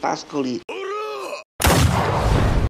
Pascoli.